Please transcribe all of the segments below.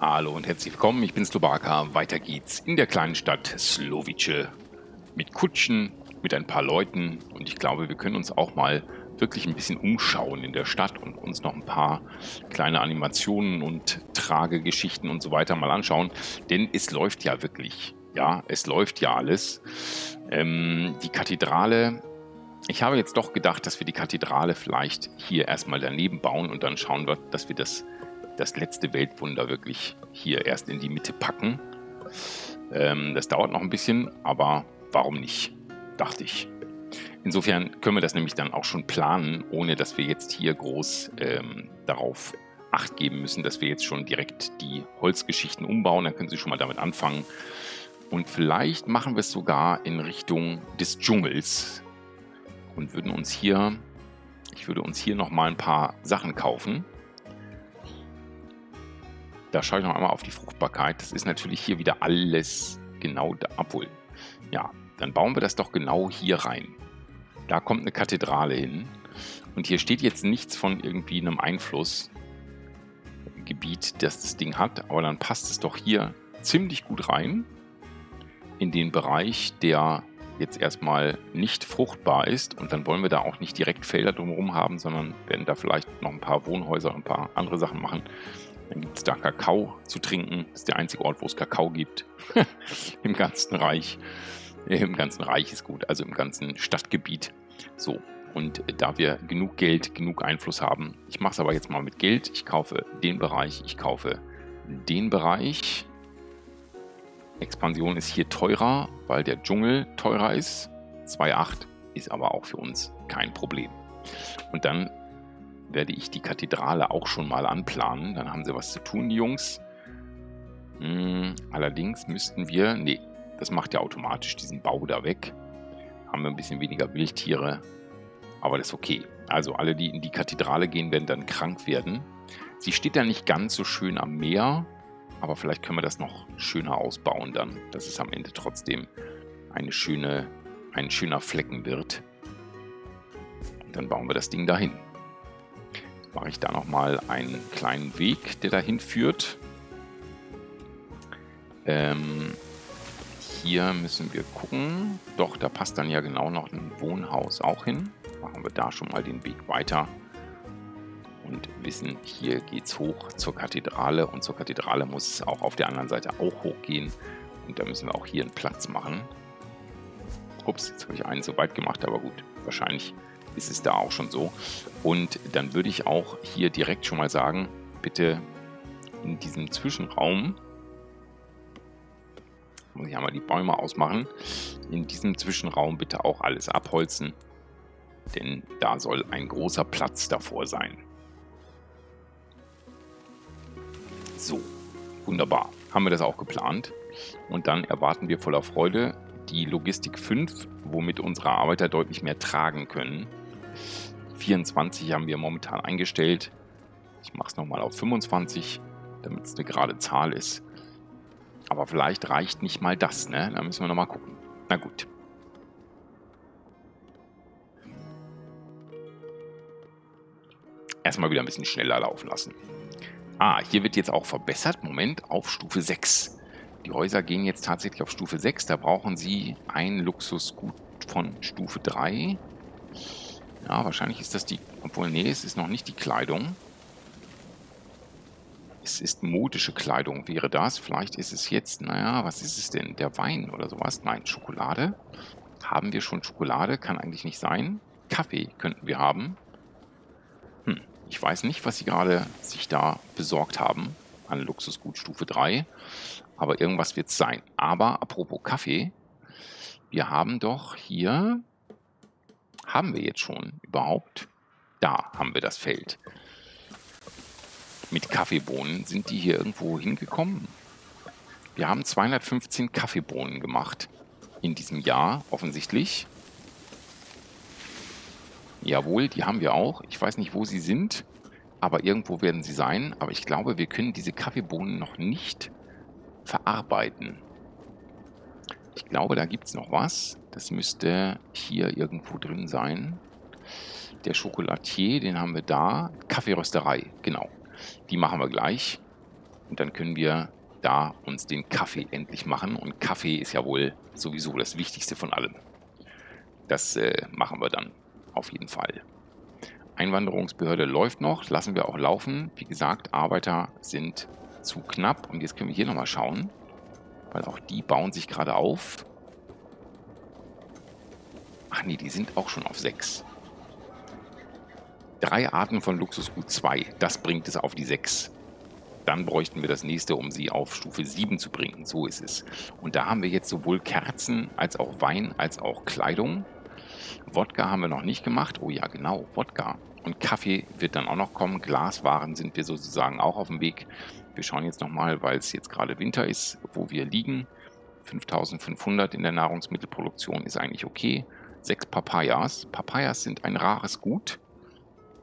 Hallo und herzlich willkommen, ich bin Slowbacca. Weiter geht's in der kleinen Stadt Slovice mit Kutschen, mit ein paar Leuten, und ich glaube, wir können uns auch mal wirklich ein bisschen umschauen in der Stadt und uns noch ein paar kleine Animationen und Tragegeschichten und so weiter mal anschauen, denn es läuft ja wirklich, ja, es läuft ja alles. Die Kathedrale, ich habe jetzt doch gedacht, dass wir die Kathedrale vielleicht hier erstmal daneben bauen und dann schauen wir, dass wir das letzte Weltwunder wirklich hier erst in die Mitte packen. Das dauert noch ein bisschen, aber warum nicht, dachte ich. Insofern können wir das nämlich dann auch schon planen, ohne dass wir jetzt hier groß darauf Acht geben müssen, dass wir jetzt schon direkt die Holzgeschichten umbauen. Dann können Sie schon mal damit anfangen. Und vielleicht machen wir es sogar in Richtung des Dschungels und würden uns hier, ich würde uns hier nochmal ein paar Sachen kaufen. Da schaue ich noch einmal auf die Fruchtbarkeit. Das ist natürlich hier wieder alles genau da. Obwohl, ja, dann bauen wir das doch genau hier rein. Da kommt eine Kathedrale hin. Und hier steht jetzt nichts von irgendwie einem Einflussgebiet, das das Ding hat. Aber dann passt es doch hier ziemlich gut rein. In den Bereich, der jetzt erstmal nicht fruchtbar ist. Und dann wollen wir da auch nicht direkt Felder drumherum haben, sondern werden da vielleicht noch ein paar Wohnhäuser und ein paar andere Sachen machen. Dann gibt es da Kakao zu trinken. Das ist der einzige Ort, wo es Kakao gibt. Im ganzen Reich. Im ganzen Reich ist gut, also im ganzen Stadtgebiet. So, und da wir genug Geld, genug Einfluss haben, ich mache es aber jetzt mal mit Geld. Ich kaufe den Bereich, ich kaufe den Bereich. Expansion ist hier teurer, weil der Dschungel teurer ist. 2,8 ist aber auch für uns kein Problem. Und dann werde ich die Kathedrale auch schon mal anplanen. Dann haben sie was zu tun, die Jungs. Allerdings müssten wir... Nee, das macht ja automatisch diesen Bau da weg. Haben wir ein bisschen weniger Wildtiere. Aber das ist okay. Also alle, die in die Kathedrale gehen, werden dann krank werden. Sie steht ja nicht ganz so schön am Meer. Aber vielleicht können wir das noch schöner ausbauen dann. Dass es am Ende trotzdem ein schöner Flecken wird. Und dann bauen wir das Ding dahin. Mache ich da nochmal einen kleinen Weg, der dahin führt. Hier müssen wir gucken. Doch, da passt dann ja genau noch ein Wohnhaus auch hin. Machen wir da schon mal den Weg weiter. Und wissen, hier geht es hoch zur Kathedrale. Und zur Kathedrale muss es auch auf der anderen Seite auch hochgehen. Und da müssen wir auch hier einen Platz machen. Ups, jetzt habe ich einen so weit gemacht, aber gut, wahrscheinlich ist es da auch schon so. Und dann würde ich auch hier direkt schon mal sagen, bitte in diesem Zwischenraum, muss ich einmal die Bäume ausmachen, in diesem Zwischenraum bitte auch alles abholzen, denn da soll ein großer Platz davor sein. So, wunderbar, haben wir das auch geplant. Und dann erwarten wir voller Freude die Logistik 5, womit unsere Arbeiter deutlich mehr tragen können. 24 haben wir momentan eingestellt. Ich mache es nochmal auf 25, damit es eine gerade Zahl ist. Aber vielleicht reicht nicht mal das, ne? Da müssen wir nochmal gucken. Na gut. Erstmal wieder ein bisschen schneller laufen lassen. Ah, hier wird jetzt auch verbessert. Moment, auf Stufe 6. Die Häuser gehen jetzt tatsächlich auf Stufe 6. Da brauchen sie ein Luxusgut von Stufe 3. Ja, wahrscheinlich ist das die... Obwohl, nee, es ist noch nicht die Kleidung. Es ist modische Kleidung, wäre das. Vielleicht ist es jetzt... Naja, was ist es denn? Der Wein oder sowas? Nein, Schokolade. Haben wir schon Schokolade? Kann eigentlich nicht sein. Kaffee könnten wir haben. Ich weiß nicht, was sie gerade sich da besorgt haben. An Luxusgut Stufe 3. Aber irgendwas wird es sein. Aber apropos Kaffee, wir haben doch hier, haben wir jetzt schon überhaupt, da haben wir das Feld. Mit Kaffeebohnen, sind die hier irgendwo hingekommen? Wir haben 215 Kaffeebohnen gemacht in diesem Jahr, offensichtlich. Jawohl, die haben wir auch. Ich weiß nicht, wo sie sind, aber irgendwo werden sie sein. Aber ich glaube, wir können diese Kaffeebohnen noch nicht verarbeiten. Ich glaube, da gibt es noch was. Das müsste hier irgendwo drin sein. Der Schokolatier, den haben wir da. Kaffeerösterei, genau. Die machen wir gleich. Und dann können wir da uns den Kaffee endlich machen. Und Kaffee ist ja wohl sowieso das Wichtigste von allem. Das machen wir dann auf jeden Fall. Einwanderungsbehörde läuft noch, lassen wir auch laufen. Wie gesagt, Arbeiter sind zu knapp. Und jetzt können wir hier nochmal schauen, weil auch die bauen sich gerade auf. Ach nee, die sind auch schon auf 6. 3 Arten von Luxusgut 2, das bringt es auf die 6. Dann bräuchten wir das nächste, um sie auf Stufe 7 zu bringen. So ist es. Und da haben wir jetzt sowohl Kerzen, als auch Wein, als auch Kleidung. Wodka haben wir noch nicht gemacht. Oh ja, genau, Wodka. Und Kaffee wird dann auch noch kommen. Glaswaren sind wir sozusagen auch auf dem Weg. Wir schauen jetzt nochmal, weil es jetzt gerade Winter ist, wo wir liegen. 5500 in der Nahrungsmittelproduktion ist eigentlich okay. 6 Papayas. Papayas sind ein rares Gut.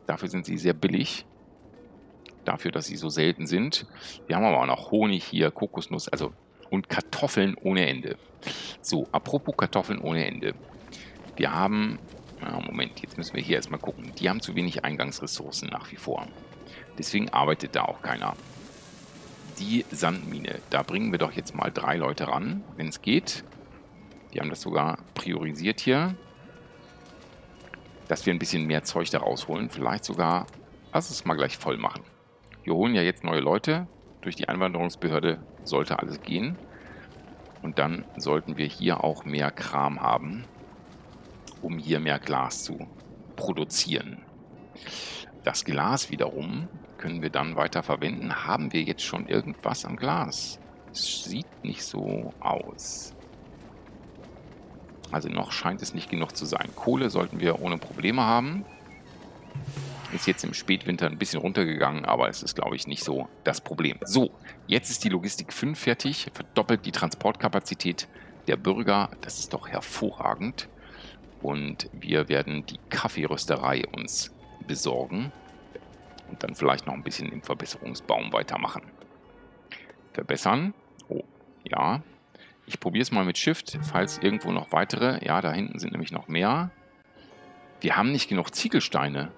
Dafür sind sie sehr billig. Dafür, dass sie so selten sind. Wir haben aber auch noch Honig hier, Kokosnuss, also und Kartoffeln ohne Ende. So, apropos Kartoffeln ohne Ende. Wir haben, Moment, jetzt müssen wir hier erstmal gucken. Die haben zu wenig Eingangsressourcen nach wie vor. Deswegen arbeitet da auch keiner. Die Sandmine, da bringen wir doch jetzt mal 3 Leute ran, wenn es geht. Die haben das sogar priorisiert hier. Dass wir ein bisschen mehr Zeug da rausholen. Vielleicht sogar, lass uns mal gleich voll machen. Wir holen ja jetzt neue Leute. Durch die Einwanderungsbehörde sollte alles gehen. Und dann sollten wir hier auch mehr Kram haben, um hier mehr Glas zu produzieren. Das Glas wiederum können wir dann weiter verwenden. Haben wir jetzt schon irgendwas am Glas? Es sieht nicht so aus. Also noch scheint es nicht genug zu sein. Kohle sollten wir ohne Probleme haben. Ist jetzt im Spätwinter ein bisschen runtergegangen, aber es ist, glaube ich, nicht so das Problem. So, jetzt ist die Logistik 5 fertig, verdoppelt die Transportkapazität der Bürger. Das ist doch hervorragend. Und wir werden die Kaffeerösterei uns besorgen und dann vielleicht noch ein bisschen im Verbesserungsbaum weitermachen. Verbessern. Oh, ja. Ich probiere es mal mit Shift, falls irgendwo noch weitere. Ja, da hinten sind nämlich noch mehr. Wir haben nicht genug Ziegelsteine.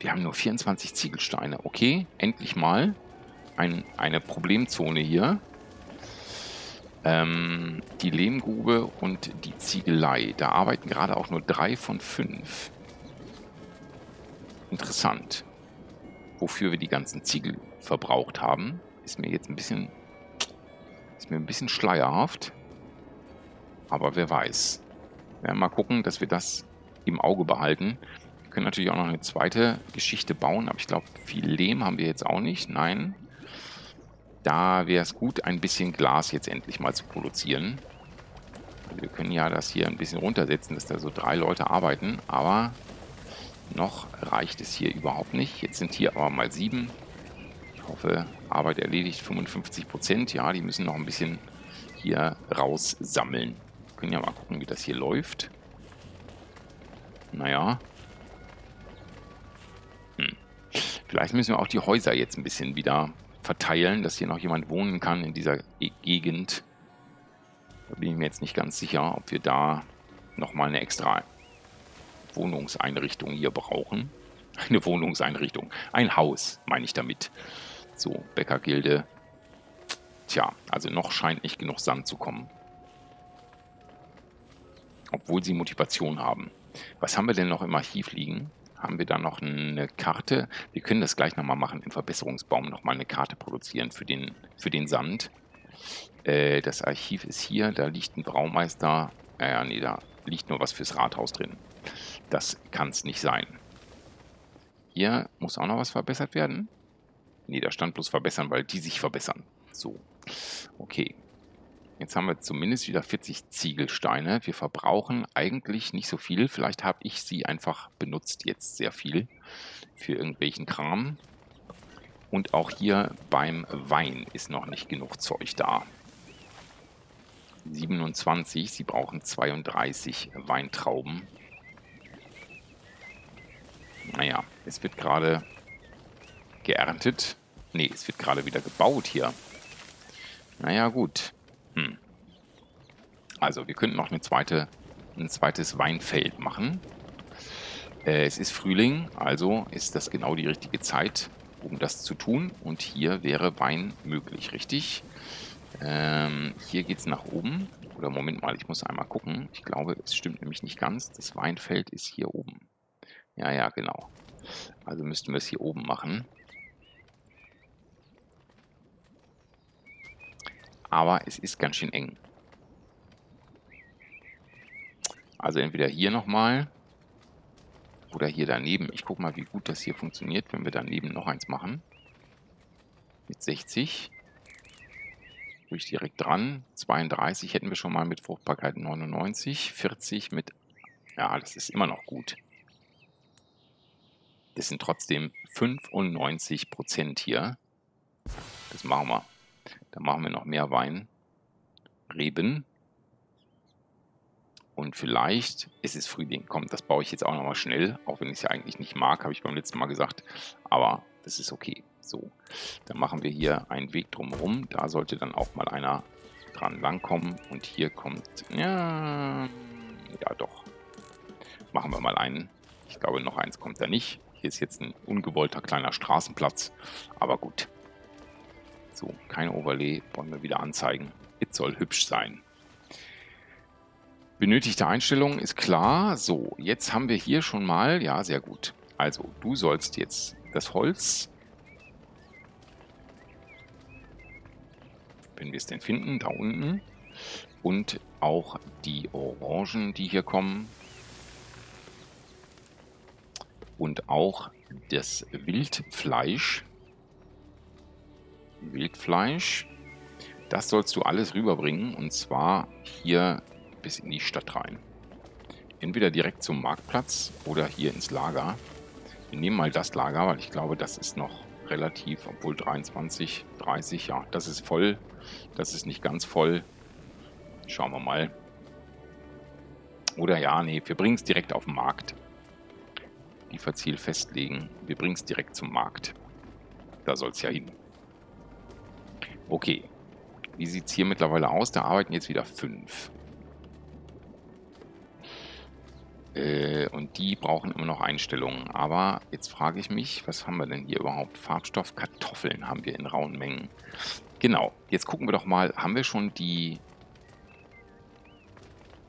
Wir haben nur 24 Ziegelsteine. Okay, endlich mal eine Problemzone hier. Die Lehmgrube und die Ziegelei. Da arbeiten gerade auch nur 3 von 5. Interessant. Wofür wir die ganzen Ziegel verbraucht haben, ist mir jetzt ein bisschen... Ist mir ein bisschen schleierhaft, aber wer weiß. Wir werden mal gucken, dass wir das im Auge behalten. Wir können natürlich auch noch eine zweite Geschichte bauen, aber ich glaube, viel Lehm haben wir jetzt auch nicht. Nein, da wäre es gut, ein bisschen Glas jetzt endlich mal zu produzieren. Also wir können ja das hier ein bisschen runtersetzen, dass da so 3 Leute arbeiten, aber noch reicht es hier überhaupt nicht. Jetzt sind hier aber mal 7. Ich hoffe, Arbeit erledigt, 55%. Ja, die müssen noch ein bisschen hier raussammeln. Wir können ja mal gucken, wie das hier läuft. Naja. Vielleicht müssen wir auch die Häuser jetzt ein bisschen wieder verteilen, dass hier noch jemand wohnen kann in dieser Gegend. Da bin ich mir jetzt nicht ganz sicher, ob wir da nochmal eine extra Wohnungseinrichtung hier brauchen. Eine Wohnungseinrichtung. Ein Haus, meine ich damit. So, Bäckergilde. Tja, also noch scheint nicht genug Sand zu kommen. Obwohl sie Motivation haben. Was haben wir denn noch im Archiv liegen? Haben wir da noch eine Karte? Wir können das gleich nochmal machen, im Verbesserungsbaum nochmal eine Karte produzieren für den Sand. Das Archiv ist hier, da liegt ein Braumeister. Naja, nee, da liegt nur was fürs Rathaus drin. Das kann es nicht sein. Hier muss auch noch was verbessert werden. Nee, da stand bloß verbessern, weil die sich verbessern. So, okay. Jetzt haben wir zumindest wieder 40 Ziegelsteine. Wir verbrauchen eigentlich nicht so viel. Vielleicht habe ich sie einfach benutzt jetzt sehr viel für irgendwelchen Kram. Und auch hier beim Wein ist noch nicht genug Zeug da. 27, sie brauchen 32 Weintrauben. Naja, es wird gerade... geerntet. Ne, es wird gerade wieder gebaut hier. Naja, gut. Also, wir könnten noch ein zweites Weinfeld machen. Es ist Frühling, also ist das genau die richtige Zeit, um das zu tun. Und hier wäre Wein möglich, richtig? Hier geht es nach oben. Oder Moment mal, ich muss einmal gucken. Ich glaube, es stimmt nämlich nicht ganz. Das Weinfeld ist hier oben. Ja, ja, genau. Also müssten wir es hier oben machen. Aber es ist ganz schön eng. Also entweder hier nochmal oder hier daneben. Ich gucke mal, wie gut das hier funktioniert, wenn wir daneben noch eins machen. Mit 60. Ruhig direkt dran. 32 hätten wir schon mal mit Fruchtbarkeit 99. 40 mit... Ja, das ist immer noch gut. Das sind trotzdem 95% hier. Das machen wir. Da machen wir noch mehr Wein. Reben. Und vielleicht ist es Frühling. Komm, das baue ich jetzt auch nochmal schnell. Auch wenn ich es ja eigentlich nicht mag, habe ich beim letzten Mal gesagt. Aber das ist okay. So, dann machen wir hier einen Weg drumherum. Da sollte dann auch mal einer dran langkommen. Und hier kommt... Ja, ja doch. Machen wir mal einen. Ich glaube, noch eins kommt da nicht. Hier ist jetzt ein ungewollter kleiner Straßenplatz. Aber gut. So, kein Overlay. Wollen wir wieder anzeigen. Es soll hübsch sein. Benötigte Einstellung ist klar. So, jetzt haben wir hier schon mal... Ja, sehr gut. Also, du sollst jetzt das Holz... Wenn wir es denn finden, da unten. Und auch die Orangen, die hier kommen. Und auch das Wildfleisch. Wildfleisch. Das sollst du alles rüberbringen. Und zwar hier... bis in die Stadt rein. Entweder direkt zum Marktplatz oder hier ins Lager. Wir nehmen mal das Lager, weil ich glaube, das ist noch relativ, obwohl 23, 30, ja, das ist voll. Das ist nicht ganz voll. Schauen wir mal. Oder ja, nee, wir bringen es direkt auf den Markt. Lieferziel festlegen. Wir bringen es direkt zum Markt. Da soll es ja hin. Okay. Wie sieht es hier mittlerweile aus? Da arbeiten jetzt wieder 5. Und die brauchen immer noch Einstellungen. Aber jetzt frage ich mich, was haben wir denn hier überhaupt? Farbstoff, Kartoffeln haben wir in rauen Mengen. Genau, jetzt gucken wir doch mal, haben wir schon die...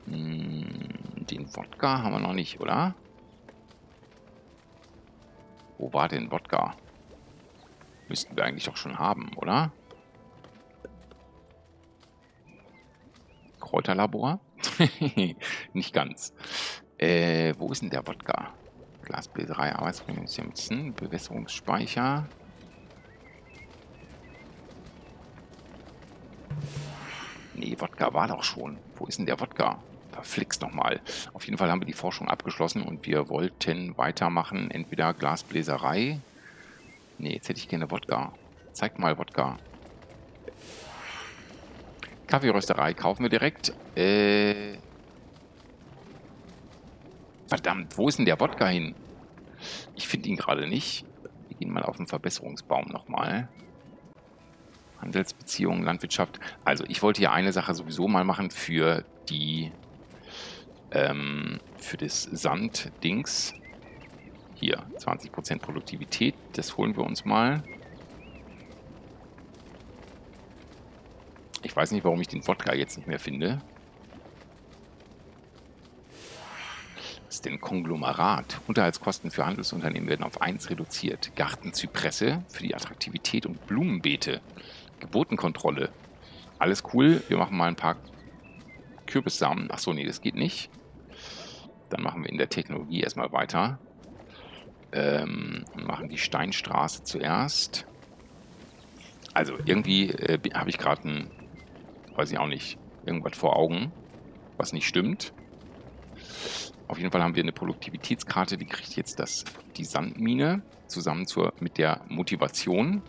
Den Wodka haben wir noch nicht, oder? Wo war denn Wodka? Müssten wir eigentlich doch schon haben, oder? Kräuterlabor? Nicht ganz. Wo ist denn der Wodka? Glasbläserei, Arbeitsbedingungen, Bewässerungsspeicher. Nee, Wodka war doch schon. Wo ist denn der Wodka? Verflixt nochmal. Auf jeden Fall haben wir die Forschung abgeschlossen und wir wollten weitermachen. Entweder Glasbläserei. Nee, jetzt hätte ich gerne Wodka. Zeig mal Wodka. Kaffeerösterei kaufen wir direkt. Verdammt, wo ist denn der Wodka hin? Ich finde ihn gerade nicht. Wir gehen mal auf den Verbesserungsbaum nochmal. Handelsbeziehungen, Landwirtschaft. Also, ich wollte ja eine Sache sowieso mal machen für die... für das Sanddings. Hier, 20% Produktivität. Das holen wir uns mal. Ich weiß nicht, warum ich den Wodka jetzt nicht mehr finde. Denn Konglomerat. Unterhaltskosten für Handelsunternehmen werden auf 1 reduziert. Gartenzypresse für die Attraktivität und Blumenbeete. Geburtenkontrolle. Alles cool. Wir machen mal ein paar Kürbissamen. Achso, nee, das geht nicht. Dann machen wir in der Technologie erstmal weiter. Und machen die Steinstraße zuerst. Also irgendwie habe ich gerade ein, weiß ich auch nicht, irgendwas vor Augen, was nicht stimmt. Auf jeden Fall haben wir eine Produktivitätskarte, die kriegt jetzt die Sandmine zusammen mit der Motivation.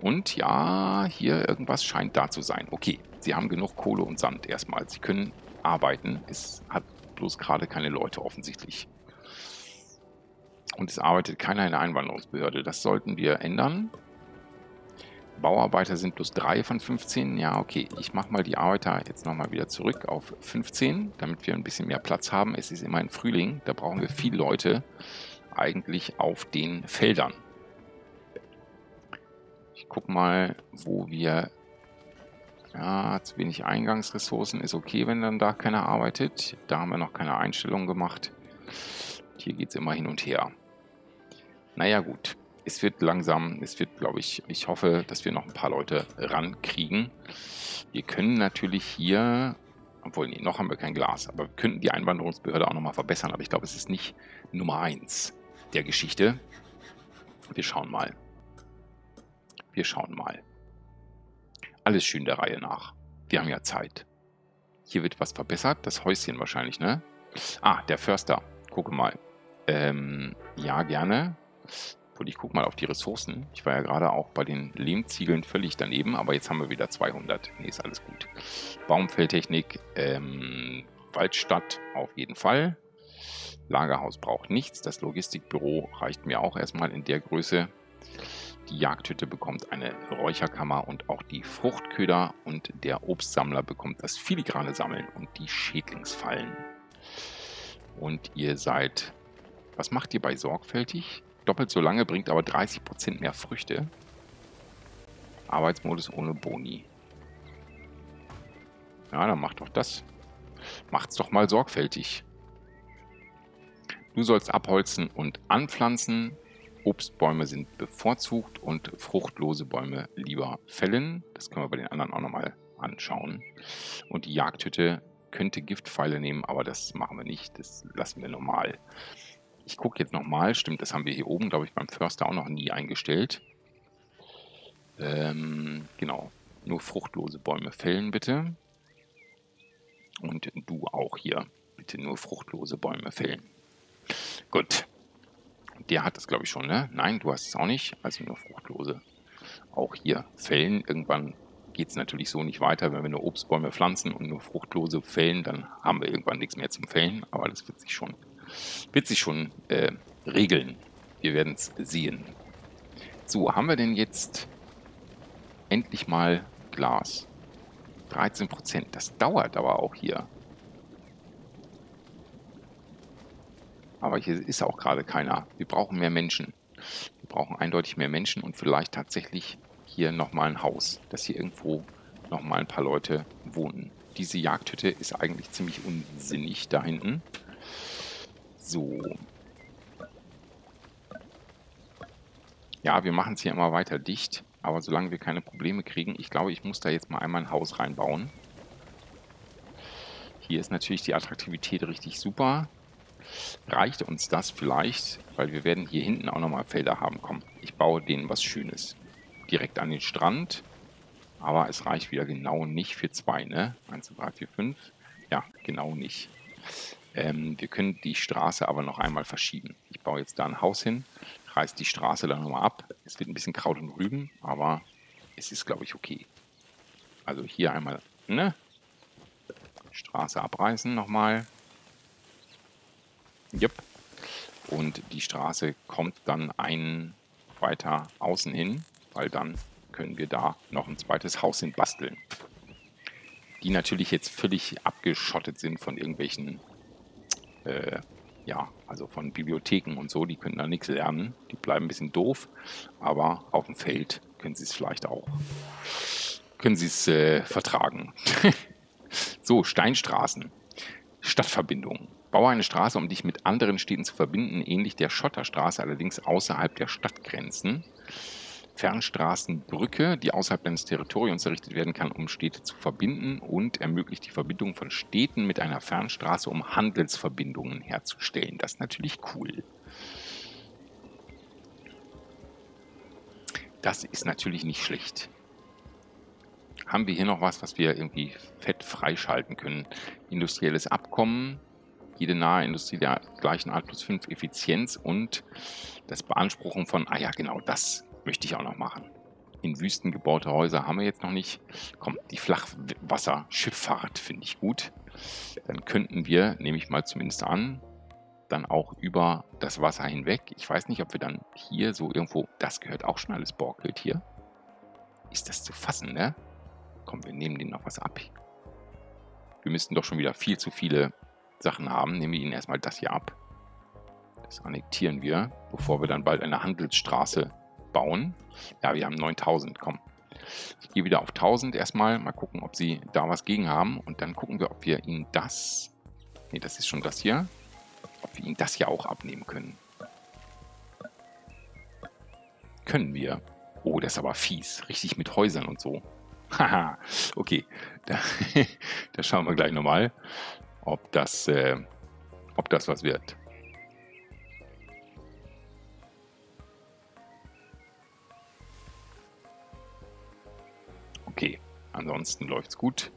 Und ja, hier irgendwas scheint da zu sein. Okay, sie haben genug Kohle und Sand erstmal. Sie können arbeiten. Es hat bloß gerade keine Leute offensichtlich. Und es arbeitet keiner in der Einwanderungsbehörde. Das sollten wir ändern. Bauarbeiter sind plus 3 von 15. Ja, okay. Ich mache mal die Arbeiter jetzt nochmal wieder zurück auf 15, damit wir ein bisschen mehr Platz haben. Es ist immerhin Frühling. Da brauchen wir viele Leute eigentlich auf den Feldern. Ich guck mal, wo wir... Ja, zu wenig Eingangsressourcen. Ist okay, wenn dann da keiner arbeitet. Da haben wir noch keine Einstellung gemacht. Hier geht es immer hin und her. Naja, gut. Es wird langsam. Es wird, glaube ich, ich hoffe, dass wir noch ein paar Leute rankriegen. Wir können natürlich hier... Obwohl, nee, noch haben wir kein Glas. Aber wir könnten die Einwanderungsbehörde auch nochmal verbessern. Aber ich glaube, es ist nicht Nummer 1 der Geschichte. Wir schauen mal. Wir schauen mal. Alles schön der Reihe nach. Wir haben ja Zeit. Hier wird was verbessert. Das Häuschen wahrscheinlich, ne? Ah, der Förster. Gucke mal. Ja, gerne. Und ich gucke mal auf die Ressourcen. Ich war ja gerade auch bei den Lehmziegeln völlig daneben, aber jetzt haben wir wieder 200. Nee, ist alles gut. Baumfeldtechnik, Waldstadt auf jeden Fall. Lagerhaus braucht nichts. Das Logistikbüro reicht mir auch erstmal in der Größe. Die Jagdhütte bekommt eine Räucherkammer und auch die Fruchtköder und der Obstsammler bekommt das filigrane Sammeln und die Schädlingsfallen. Und ihr seid... Was macht ihr bei sorgfältig? Doppelt so lange, bringt aber 30% mehr Früchte. Arbeitsmodus ohne Boni. Ja, dann macht doch das. Macht's doch mal sorgfältig. Du sollst abholzen und anpflanzen. Obstbäume sind bevorzugt und fruchtlose Bäume lieber fällen. Das können wir bei den anderen auch nochmal anschauen. Und die Jagdhütte könnte Giftpfeile nehmen, aber das machen wir nicht. Das lassen wir normal. Ich gucke jetzt nochmal. Stimmt, das haben wir hier oben, glaube ich, beim Förster auch noch nie eingestellt. Genau. Nur fruchtlose Bäume fällen, bitte. Und du auch hier. Bitte nur fruchtlose Bäume fällen. Gut. Der hat das, glaube ich, schon, ne? Nein, du hast es auch nicht. Also nur fruchtlose. Auch hier fällen. Irgendwann geht es natürlich so nicht weiter. Wenn wir nur Obstbäume pflanzen und nur fruchtlose fällen, dann haben wir irgendwann nichts mehr zum Fällen. Aber das wird sich schon... regeln. Wir werden es sehen. So, haben wir denn jetzt endlich mal Glas? 13%. Das dauert aber auch hier. Aber hier ist auch gerade keiner. Wir brauchen mehr Menschen. Wir brauchen eindeutig mehr Menschen und vielleicht tatsächlich hier nochmal ein Haus, dass hier irgendwo nochmal ein paar Leute wohnen. Diese Jagdhütte ist eigentlich ziemlich unsinnig da hinten. So. Ja, wir machen es hier immer weiter dicht. Aber solange wir keine Probleme kriegen, ich glaube, ich muss da jetzt mal einmal ein Haus reinbauen. Hier ist natürlich die Attraktivität richtig super. Reicht uns das vielleicht? Weil wir werden hier hinten auch nochmal Felder haben. Komm, ich baue denen was Schönes. Direkt an den Strand. Aber es reicht wieder genau nicht für 2, ne? 1, 2, 3, 4, 5. Ja, genau nicht. Wir können die Straße aber noch einmal verschieben. Ich baue jetzt da ein Haus hin, reiße die Straße dann nochmal ab. Es wird ein bisschen Kraut und Rüben, aber es ist, glaube ich, okay. Also hier einmal, ne? Straße abreißen nochmal. Jupp. Und die Straße kommt dann einen weiter außen hin, weil dann können wir da noch ein zweites Haus hin basteln. Die natürlich jetzt völlig abgeschottet sind von irgendwelchen... ja, also von Bibliotheken und so, die können da nichts lernen. Die bleiben ein bisschen doof, aber auf dem Feld können sie es vielleicht auch. Können sie es vertragen. So, Steinstraßen. Stadtverbindungen. Baue eine Straße, um dich mit anderen Städten zu verbinden, ähnlich der Schotterstraße, allerdings außerhalb der Stadtgrenzen. Fernstraßenbrücke, die außerhalb deines Territoriums errichtet werden kann, um Städte zu verbinden und ermöglicht die Verbindung von Städten mit einer Fernstraße, um Handelsverbindungen herzustellen. Das ist natürlich cool. Das ist natürlich nicht schlecht. Haben wir hier noch was, was wir irgendwie fett freischalten können? Industrielles Abkommen. Jede nahe Industrie der gleichen Art plus 5 Effizienz und das Beanspruchen von... Ah ja, genau das möchte ich auch noch machen. In Wüsten gebaute Häuser haben wir jetzt noch nicht. Kommt, die Flachwasserschifffahrt finde ich gut. Dann könnten wir, nehme ich mal zumindest an, dann auch über das Wasser hinweg. Ich weiß nicht, ob wir dann hier so irgendwo... Das gehört auch schon alles Borkelt hier. Ist das zu fassen, ne? Komm, wir nehmen denen noch was ab. Wir müssten doch schon wieder viel zu viele Sachen haben. Nehmen wir ihnen erstmal das hier ab. Das annektieren wir, bevor wir dann bald eine Handelsstraße bauen. Ja, wir haben 9000, komm. Ich gehe wieder auf 1000 erstmal, mal gucken, ob sie da was gegen haben. Und dann gucken wir, ob wir ihnen das, nee, das ist schon das hier, ob wir ihnen das hier auch abnehmen können. Können wir. Oh, das ist aber fies. Richtig mit Häusern und so. Haha, okay. Da schauen wir gleich nochmal, ob das was wird. Okay, ansonsten läuft's gut.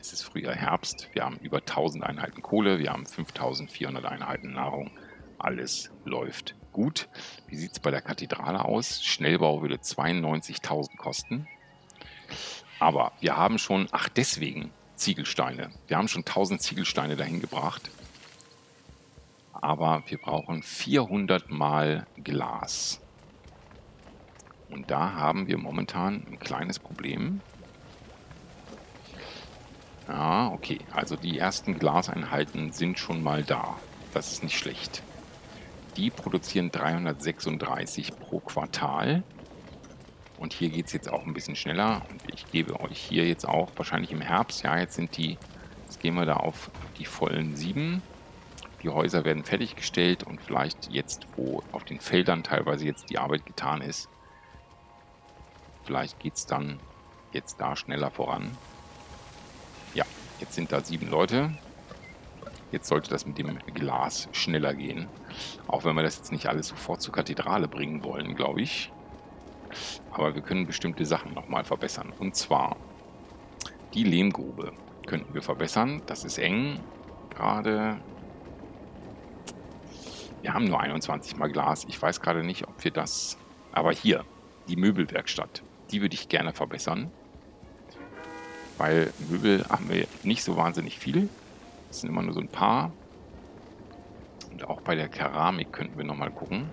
Es ist früher Herbst. Wir haben über 1000 Einheiten Kohle. Wir haben 5400 Einheiten Nahrung. Alles läuft gut. Wie sieht es bei der Kathedrale aus? Schnellbau würde 92.000 kosten. Aber wir haben schon, ach deswegen, Ziegelsteine. Wir haben schon 1000 Ziegelsteine dahin gebracht. Aber wir brauchen 400 mal Glas. Und da haben wir momentan ein kleines Problem. Ah, okay. Also die ersten Glaseinheiten sind schon mal da. Das ist nicht schlecht. Die produzieren 336 pro Quartal. Und hier geht es jetzt auch ein bisschen schneller. Und ich gebe euch hier jetzt auch wahrscheinlich im Herbst. Ja, jetzt sind die, jetzt gehen wir da auf die vollen 7. Die Häuser werden fertiggestellt und vielleicht jetzt, wo auf den Feldern teilweise jetzt die Arbeit getan ist, vielleicht geht es dann jetzt da schneller voran. Ja, jetzt sind da 7 Leute. Jetzt sollte das mit dem Glas schneller gehen. Auch wenn wir das jetzt nicht alles sofort zur Kathedrale bringen wollen, glaube ich. Aber wir können bestimmte Sachen nochmal verbessern. Und zwar die Lehmgrube könnten wir verbessern. Das ist eng. Gerade... Wir haben nur 21 mal Glas. Ich weiß gerade nicht, ob wir das... Aber hier, die Möbelwerkstatt. Die würde ich gerne verbessern. Weil Möbel haben wir nicht so wahnsinnig viel. Das sind immer nur so ein paar. Und auch bei der Keramik könnten wir nochmal gucken,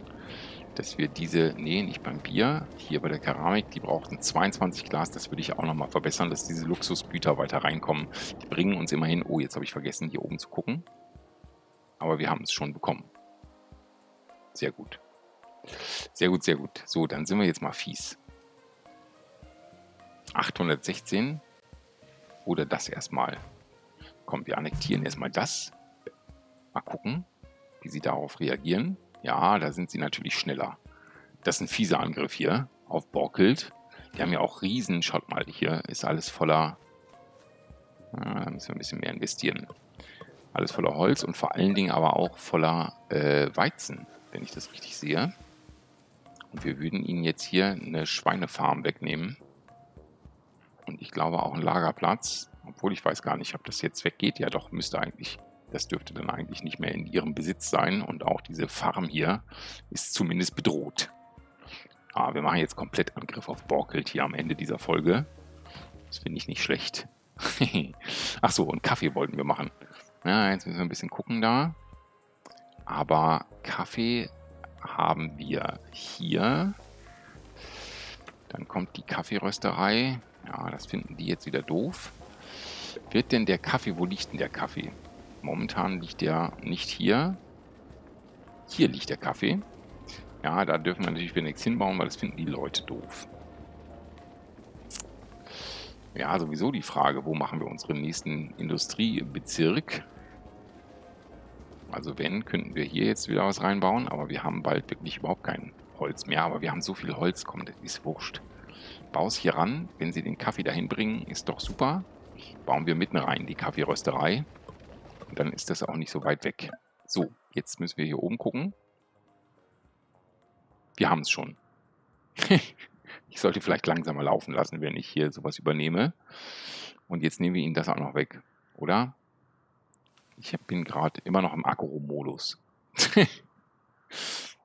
dass wir diese, nee, nicht beim Bier, hier bei der Keramik, die brauchten 22 Glas, das würde ich auch nochmal verbessern, dass diese Luxusgüter weiter reinkommen. Die bringen uns immerhin, oh, jetzt habe ich vergessen, hier oben zu gucken. Aber wir haben es schon bekommen. Sehr gut. Sehr gut, sehr gut. So, dann sind wir jetzt mal fies. 816 oder das erstmal. Komm, wir annektieren erstmal das. Mal gucken, wie sie darauf reagieren. Ja, da sind sie natürlich schneller. Das ist ein fieser Angriff hier auf Borkelt. Die haben ja auch Riesen. Schaut mal, hier ist alles voller... da müssen wir ein bisschen mehr investieren. Alles voller Holz und vor allen Dingen aber auch voller Weizen, wenn ich das richtig sehe. Und wir würden ihnen jetzt hier eine Schweinefarm wegnehmen. Und ich glaube auch einen Lagerplatz. Obwohl ich weiß gar nicht, ob das jetzt weggeht. Ja doch, müsste eigentlich, das dürfte dann eigentlich nicht mehr in ihrem Besitz sein. Und auch diese Farm hier ist zumindest bedroht. Aber wir machen jetzt komplett Angriff auf Borkelt hier am Ende dieser Folge. Das finde ich nicht schlecht. Ach so, und Kaffee wollten wir machen. Ja, jetzt müssen wir ein bisschen gucken da. Aber Kaffee haben wir hier. Dann kommt die Kaffeerösterei. Ja, das finden die jetzt wieder doof. Wird denn der Kaffee, wo liegt denn der Kaffee? Momentan liegt der nicht hier. Hier liegt der Kaffee. Ja, da dürfen wir natürlich wieder nichts hinbauen, weil das finden die Leute doof. Ja, sowieso die Frage, wo machen wir unseren nächsten Industriebezirk? Also wenn, könnten wir hier jetzt wieder was reinbauen, aber wir haben bald wirklich überhaupt kein Holz mehr. Aber wir haben so viel Holz, komm, das ist wurscht. Baus hier ran, wenn sie den Kaffee dahin bringen, ist doch super. Bauen wir mitten rein die Kaffeerösterei. Und dann ist das auch nicht so weit weg. So, jetzt müssen wir hier oben gucken. Wir haben es schon. Ich sollte vielleicht langsamer laufen lassen, wenn ich hier sowas übernehme. Und jetzt nehmen wir ihnen das auch noch weg, oder? Ich bin gerade immer noch im Agro-Modus.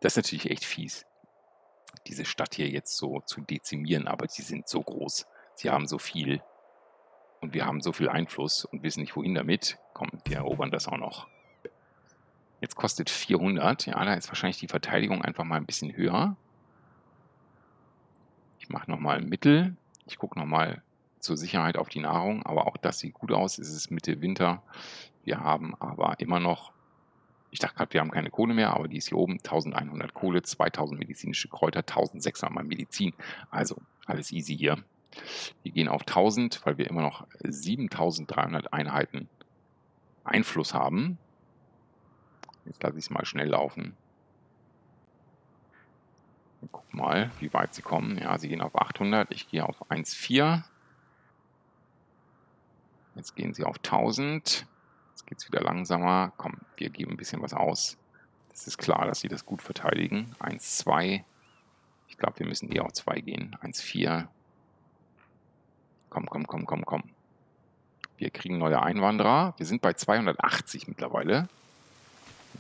Das ist natürlich echt fies, diese Stadt hier jetzt so zu dezimieren. Aber sie sind so groß. Sie haben so viel... Und wir haben so viel Einfluss und wissen nicht, wohin damit. Komm, wir erobern das auch noch. Jetzt kostet 400. Ja, da ist wahrscheinlich die Verteidigung einfach mal ein bisschen höher. Ich mache nochmal Mittel. Ich gucke nochmal zur Sicherheit auf die Nahrung. Aber auch das sieht gut aus. Es ist Mitte Winter. Wir haben aber immer noch Ich dachte gerade, wir haben keine Kohle mehr, aber die ist hier oben. 1100 Kohle, 2000 medizinische Kräuter, 1600 mal Medizin. Also alles easy hier. Wir gehen auf 1000, weil wir immer noch 7300 Einheiten Einfluss haben. Jetzt lasse ich es mal schnell laufen. Guck mal, wie weit sie kommen. Ja, sie gehen auf 800. Ich gehe auf 1,4. Jetzt gehen sie auf 1000. Jetzt geht es wieder langsamer. Komm, wir geben ein bisschen was aus. Das ist klar, dass sie das gut verteidigen. 1, 2. Ich glaube, wir müssen eher auf 2 gehen. 1, 4. Komm, komm, komm, komm, komm. Wir kriegen neue Einwanderer. Wir sind bei 280 mittlerweile.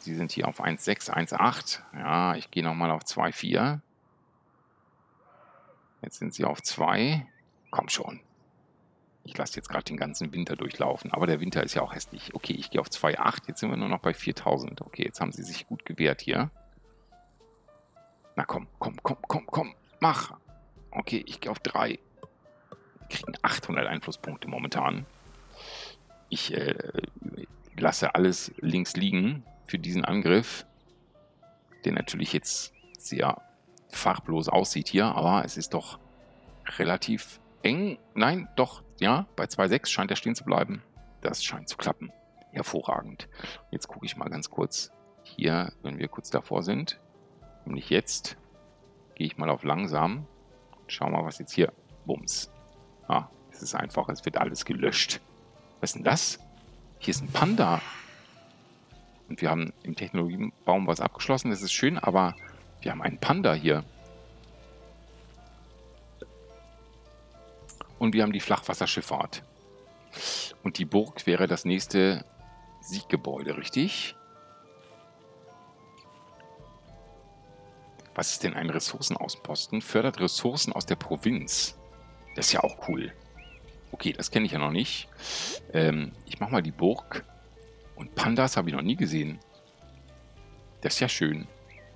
Sie sind hier auf 1,6, 1,8. Ja, ich gehe nochmal auf 2,4. Jetzt sind sie auf 2. Komm schon. Ich lasse jetzt gerade den ganzen Winter durchlaufen, aber der Winter ist ja auch hässlich. Okay, ich gehe auf 2,8, jetzt sind wir nur noch bei 4.000. Okay, jetzt haben sie sich gut gewehrt hier. Na komm, komm, komm, komm, komm, mach. Okay, ich gehe auf 3. Wir kriegen 800 Einflusspunkte momentan. Ich lasse alles links liegen für diesen Angriff, der natürlich jetzt sehr farblos aussieht hier, aber es ist doch relativ eng. Nein, doch. Ja, bei 2,6 scheint er stehen zu bleiben. Das scheint zu klappen. Hervorragend. Jetzt gucke ich mal ganz kurz hier, wenn wir kurz davor sind. Nämlich jetzt gehe ich mal auf langsam. Schau mal, was jetzt hier. Bums. Ah, es ist einfach, es wird alles gelöscht. Was ist denn das? Hier ist ein Panda. Und wir haben im Technologiebaum was abgeschlossen. Das ist schön, aber wir haben einen Panda hier. Und wir haben die Flachwasserschifffahrt. Und die Burg wäre das nächste Sieggebäude, richtig? Was ist denn ein Ressourcenaußenposten? Fördert Ressourcen aus der Provinz. Das ist ja auch cool. Okay, das kenne ich ja noch nicht. Ich mache mal die Burg. Und Pandas habe ich noch nie gesehen. Das ist ja schön.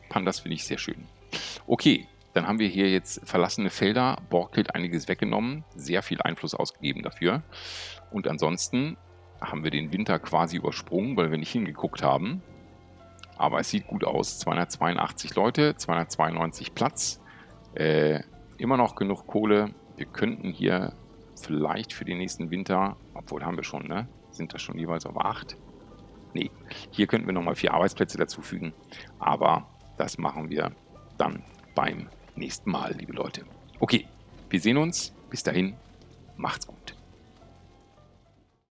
Pandas finde ich sehr schön. Okay. Dann haben wir hier jetzt verlassene Felder, Borkelt einiges weggenommen, sehr viel Einfluss ausgegeben dafür. Und ansonsten haben wir den Winter quasi übersprungen, weil wir nicht hingeguckt haben. Aber es sieht gut aus. 282 Leute, 292 Platz, immer noch genug Kohle. Wir könnten hier vielleicht für den nächsten Winter, obwohl haben wir schon, ne? Sind das schon jeweils auf 8? Nee, hier könnten wir nochmal 4 Arbeitsplätze dazufügen. Aber das machen wir dann beim nächsten Mal, liebe Leute. Okay, wir sehen uns. Bis dahin, macht's gut.